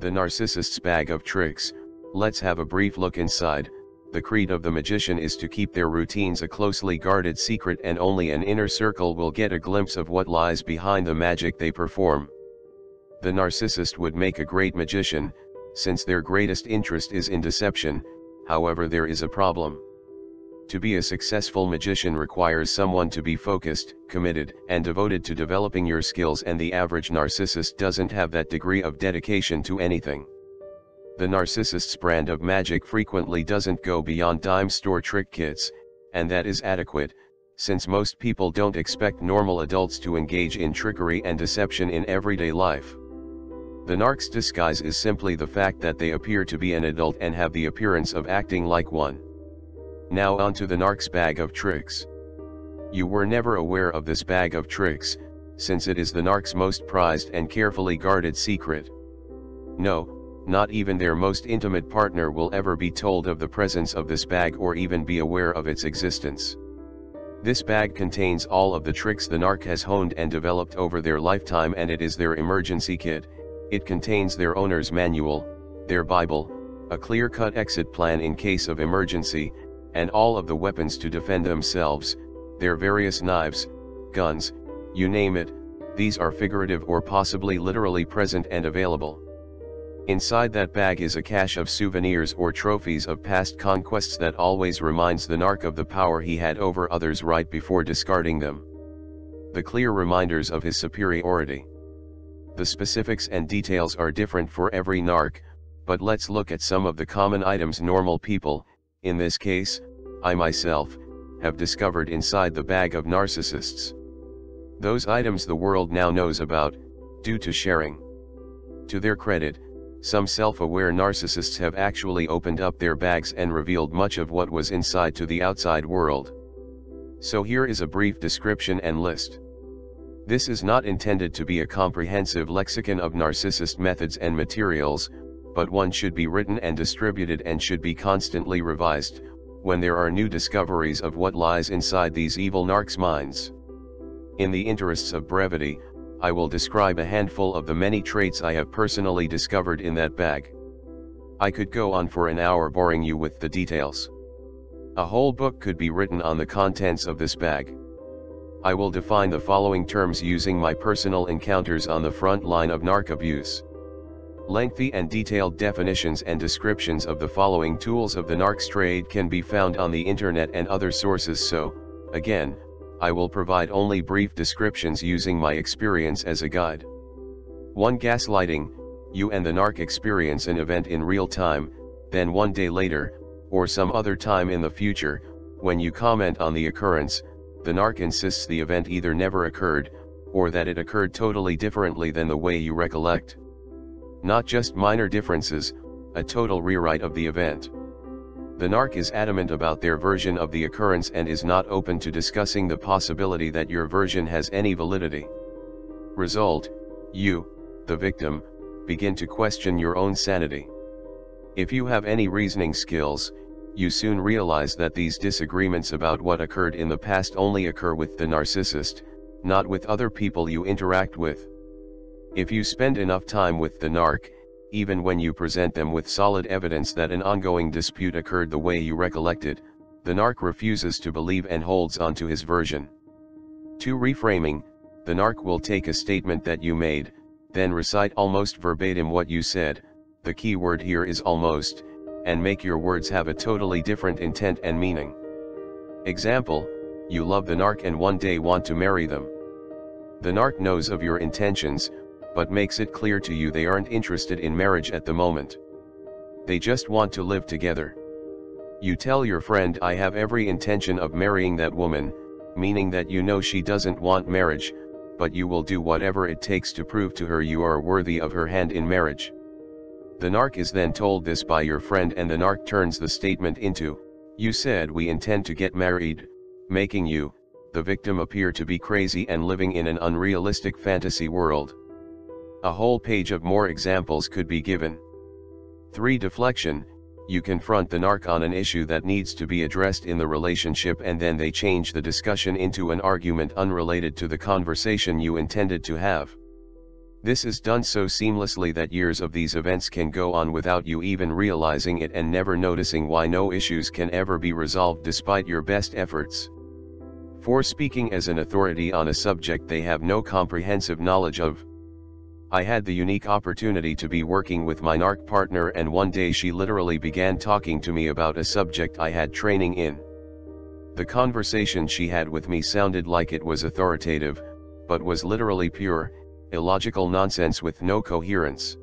The narcissist's bag of tricks. Let's have a brief look inside. The creed of the magician is to keep their routines a closely guarded secret, and only an inner circle will get a glimpse of what lies behind the magic they perform. The narcissist would make a great magician, since their greatest interest is in deception. However, there is a problem. To be a successful magician requires someone to be focused, committed, and devoted to developing your skills, and the average narcissist doesn't have that degree of dedication to anything. The narcissist's brand of magic frequently doesn't go beyond dime store trick kits, and that is adequate, since most people don't expect normal adults to engage in trickery and deception in everyday life. The narc's disguise is simply the fact that they appear to be an adult and have the appearance of acting like one. Now onto the narc's bag of tricks. You were never aware of this bag of tricks, since it is the narc's most prized and carefully guarded secret. No, not even their most intimate partner will ever be told of the presence of this bag or even be aware of its existence. This bag contains all of the tricks the narc has honed and developed over their lifetime, and it is their emergency kit. It contains their owner's manual, their Bible, a clear-cut exit plan in case of emergency, and all of the weapons to defend themselves, their various knives, guns, you name it. These are figurative or possibly literally present and available. Inside that bag is a cache of souvenirs or trophies of past conquests that always reminds the narc of the power he had over others right before discarding them. The clear reminders of his superiority. The specifics and details are different for every narc, but let's look at some of the common items normal people, in this case, I myself, have discovered inside the bag of narcissists. Those items the world now knows about, due to sharing. To their credit, some self-aware narcissists have actually opened up their bags and revealed much of what was inside to the outside world. So here is a brief description and list. This is not intended to be a comprehensive lexicon of narcissist methods and materials, but one should be written and distributed and should be constantly revised, when there are new discoveries of what lies inside these evil narcs' minds. In the interests of brevity, I will describe a handful of the many traits I have personally discovered in that bag. I could go on for an hour boring you with the details. A whole book could be written on the contents of this bag. I will define the following terms using my personal encounters on the front line of narc abuse. Lengthy and detailed definitions and descriptions of the following tools of the narc's trade can be found on the internet and other sources, so, again, I will provide only brief descriptions using my experience as a guide. 1. Gaslighting. You and the narc experience an event in real time, then one day later, or some other time in the future, when you comment on the occurrence, the narc insists the event either never occurred, or that it occurred totally differently than the way you recollect. Not just minor differences, a total rewrite of the event. The narc is adamant about their version of the occurrence and is not open to discussing the possibility that your version has any validity. Result, you, the victim, begin to question your own sanity. If you have any reasoning skills, you soon realize that these disagreements about what occurred in the past only occur with the narcissist, not with other people you interact with. If you spend enough time with the narc, even when you present them with solid evidence that an ongoing dispute occurred the way you recollected, the narc refuses to believe and holds on to his version. 2. Reframing. The narc will take a statement that you made, then recite almost verbatim what you said, the key word here is almost, and make your words have a totally different intent and meaning. Example, you love the narc and one day want to marry them. The narc knows of your intentions, but makes it clear to you they aren't interested in marriage at the moment. They just want to live together. You tell your friend, I have every intention of marrying that woman, meaning that you know she doesn't want marriage, but you will do whatever it takes to prove to her you are worthy of her hand in marriage. The narc is then told this by your friend, and the narc turns the statement into, you said we intend to get married, making you, the victim, appear to be crazy and living in an unrealistic fantasy world. A whole page of more examples could be given. 3. Deflection. You confront the narc on an issue that needs to be addressed in the relationship, and then they change the discussion into an argument unrelated to the conversation you intended to have. This is done so seamlessly that years of these events can go on without you even realizing it and never noticing why no issues can ever be resolved despite your best efforts. For speaking as an authority on a subject they have no comprehensive knowledge of. I had the unique opportunity to be working with my NARC partner, and one day she literally began talking to me about a subject I had training in. The conversation she had with me sounded like it was authoritative, but was literally pure, illogical nonsense with no coherence.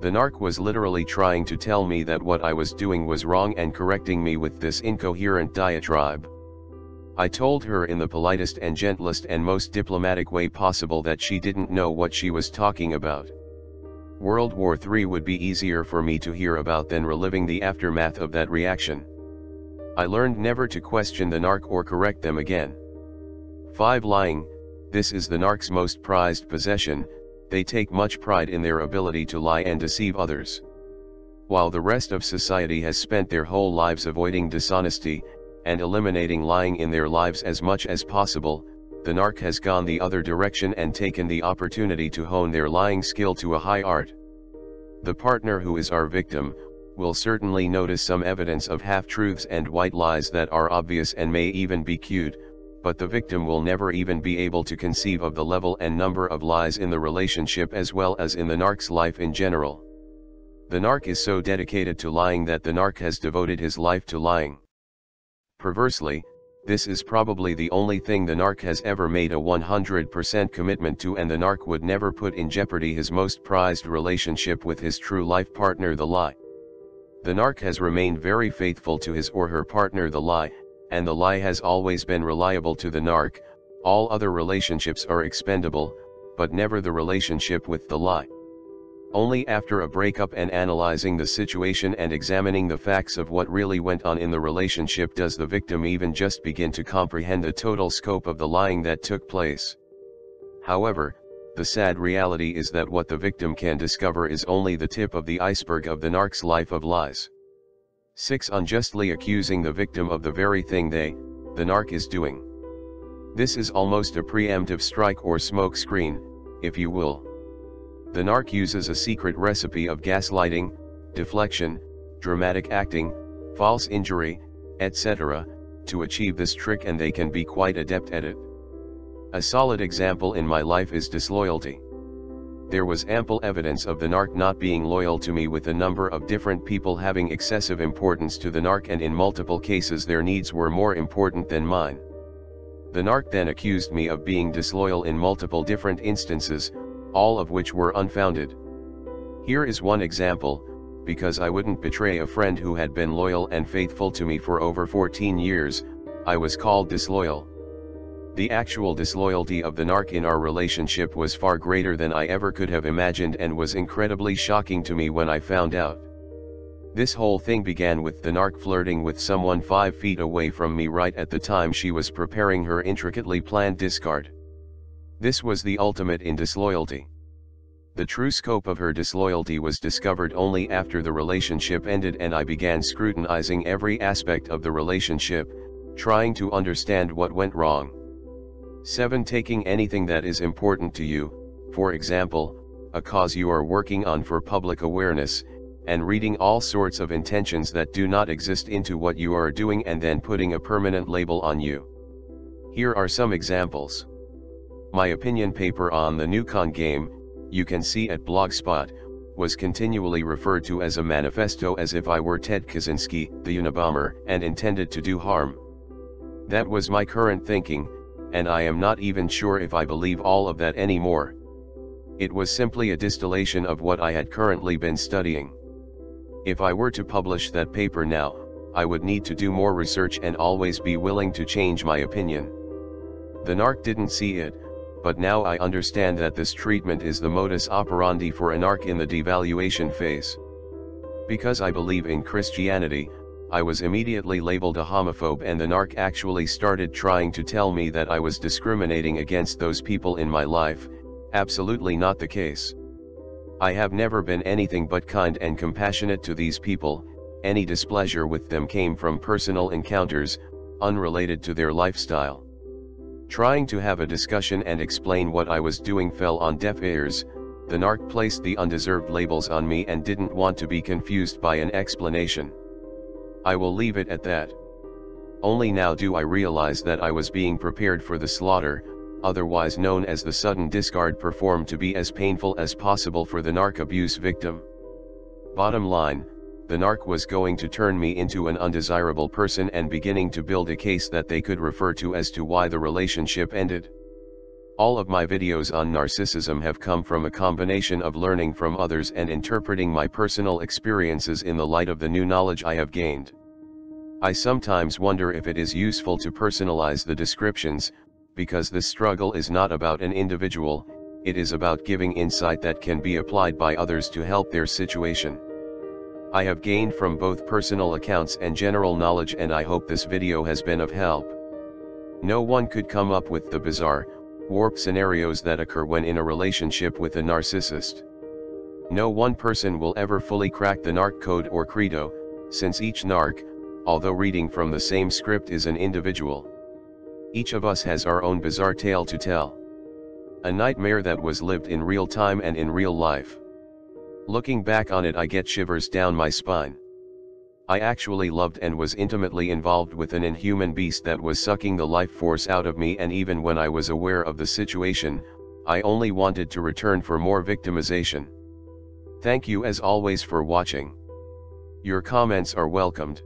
The narc was literally trying to tell me that what I was doing was wrong and correcting me with this incoherent diatribe. I told her in the politest and gentlest and most diplomatic way possible that she didn't know what she was talking about. World War III would be easier for me to hear about than reliving the aftermath of that reaction. I learned never to question the narc or correct them again. 5. Lying. This is the narc's most prized possession. They take much pride in their ability to lie and deceive others. While the rest of society has spent their whole lives avoiding dishonesty, and eliminating lying in their lives as much as possible, the narc has gone the other direction and taken the opportunity to hone their lying skill to a high art. The partner who is our victim, will certainly notice some evidence of half-truths and white lies that are obvious and may even be cute, but the victim will never even be able to conceive of the level and number of lies in the relationship as well as in the narc's life in general. The narc is so dedicated to lying that the narc has devoted his life to lying. Perversely, this is probably the only thing the narc has ever made a 100% commitment to, and the narc would never put in jeopardy his most prized relationship with his true life partner, the lie. The narc has remained very faithful to his or her partner, the lie, and the lie has always been reliable to the narc. All other relationships are expendable, but never the relationship with the lie. Only after a breakup and analyzing the situation and examining the facts of what really went on in the relationship does the victim even just begin to comprehend the total scope of the lying that took place. However, the sad reality is that what the victim can discover is only the tip of the iceberg of the narc's life of lies. 6. Unjustly accusing the victim of the very thing the narc is doing. This is almost a preemptive strike or smoke screen, if you will. The narc uses a secret recipe of gaslighting, deflection, dramatic acting, false injury, etc., to achieve this trick, and they can be quite adept at it. A solid example in my life is disloyalty. There was ample evidence of the narc not being loyal to me, with a number of different people having excessive importance to the narc, and in multiple cases their needs were more important than mine. The narc then accused me of being disloyal in multiple different instances, all of which were unfounded. Here is one example: because I wouldn't betray a friend who had been loyal and faithful to me for over 14 years, I was called disloyal. The actual disloyalty of the narc in our relationship was far greater than I ever could have imagined, and was incredibly shocking to me when I found out. This whole thing began with the narc flirting with someone 5 feet away from me right at the time she was preparing her intricately planned discard. This was the ultimate in disloyalty. The true scope of her disloyalty was discovered only after the relationship ended, and I began scrutinizing every aspect of the relationship, trying to understand what went wrong. 7. Taking anything that is important to you, for example, a cause you are working on for public awareness, and reading all sorts of intentions that do not exist into what you are doing, and then putting a permanent label on you. Here are some examples. My opinion paper on the Nukon game, you can see at Blogspot, was continually referred to as a manifesto, as if I were Ted Kaczynski, the Unabomber, and intended to do harm. That was my current thinking, and I am not even sure if I believe all of that anymore. It was simply a distillation of what I had currently been studying. If I were to publish that paper now, I would need to do more research and always be willing to change my opinion. The narc didn't see it, but now I understand that this treatment is the modus operandi for a narc in the devaluation phase. Because I believe in Christianity, I was immediately labeled a homophobe, and the narc actually started trying to tell me that I was discriminating against those people in my life. Absolutely not the case. I have never been anything but kind and compassionate to these people. Any displeasure with them came from personal encounters, unrelated to their lifestyle. Trying to have a discussion and explain what I was doing fell on deaf ears, The narc placed the undeserved labels on me and didn't want to be confused by an explanation. I will leave it at that. Only now do I realize that I was being prepared for the slaughter, otherwise known as the sudden discard, performed to be as painful as possible for the narc abuse victim. Bottom line, the narc was going to turn me into an undesirable person and beginning to build a case that they could refer to as to why the relationship ended. All of my videos on narcissism have come from a combination of learning from others and interpreting my personal experiences in the light of the new knowledge I have gained. I sometimes wonder if it is useful to personalize the descriptions, because this struggle is not about an individual, it is about giving insight that can be applied by others to help their situation. I have gained from both personal accounts and general knowledge, and I hope this video has been of help. No one could come up with the bizarre, warped scenarios that occur when in a relationship with a narcissist. No one person will ever fully crack the narc code or credo, since each narc, although reading from the same script, is an individual. Each of us has our own bizarre tale to tell. A nightmare that was lived in real time and in real life. Looking back on it, I get shivers down my spine. I actually loved and was intimately involved with an inhuman beast that was sucking the life force out of me, and even when I was aware of the situation, I only wanted to return for more victimization. Thank you as always for watching. Your comments are welcomed.